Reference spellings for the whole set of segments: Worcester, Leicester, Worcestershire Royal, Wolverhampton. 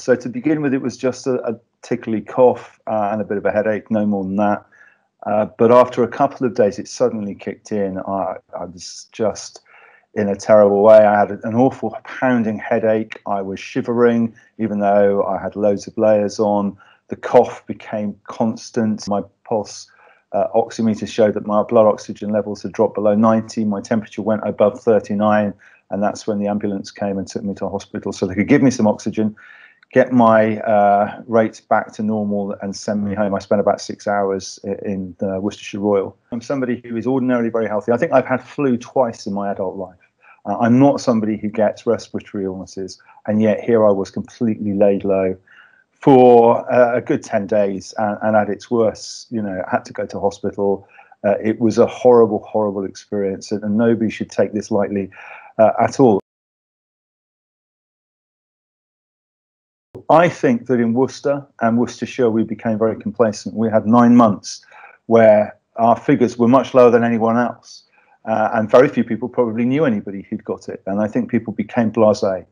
So to begin with, it was just a tickly cough and a bit of a headache, no more than that. But after a couple of days, it suddenly kicked in. I was just in a terrible way. I had an awful pounding headache. I was shivering, even though I had loads of layers on. The cough became constant. My pulse oximeter showed that my blood oxygen levels had dropped below 90. My temperature went above 39, and that's when the ambulance came and took me to hospital so they could give me some oxygen, get my rates back to normal and send me home. I spent about 6 hours in the Worcestershire Royal. I'm somebody who is ordinarily very healthy. I think I've had flu twice in my adult life. I'm not somebody who gets respiratory illnesses, and yet here I was completely laid low for a good 10 days and at its worst, you know, I had to go to hospital. It was a horrible, horrible experience, and nobody should take this lightly at all. I think that in Worcester and Worcestershire, we became very complacent. We had 9 months where our figures were much lower than anyone else, and very few people probably knew anybody who'd got it. And I think people became blasé.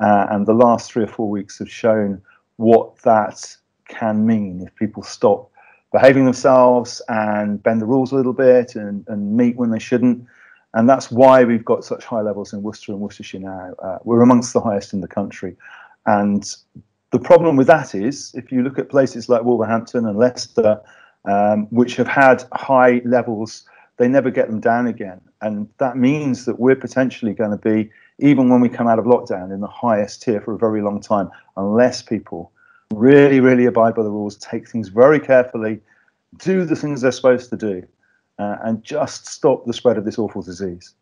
And the last 3 or 4 weeks have shown what that can mean if people stop behaving themselves and bend the rules a little bit and meet when they shouldn't. And that's why we've got such high levels in Worcester and Worcestershire now. We're amongst the highest in the country. And the problem with that is, if you look at places like Wolverhampton and Leicester, which have had high levels, they never get them down again. And that means that we're potentially going to be, even when we come out of lockdown, in the highest tier for a very long time, unless people really, really abide by the rules, take things very carefully, do the things they're supposed to do, and just stop the spread of this awful disease.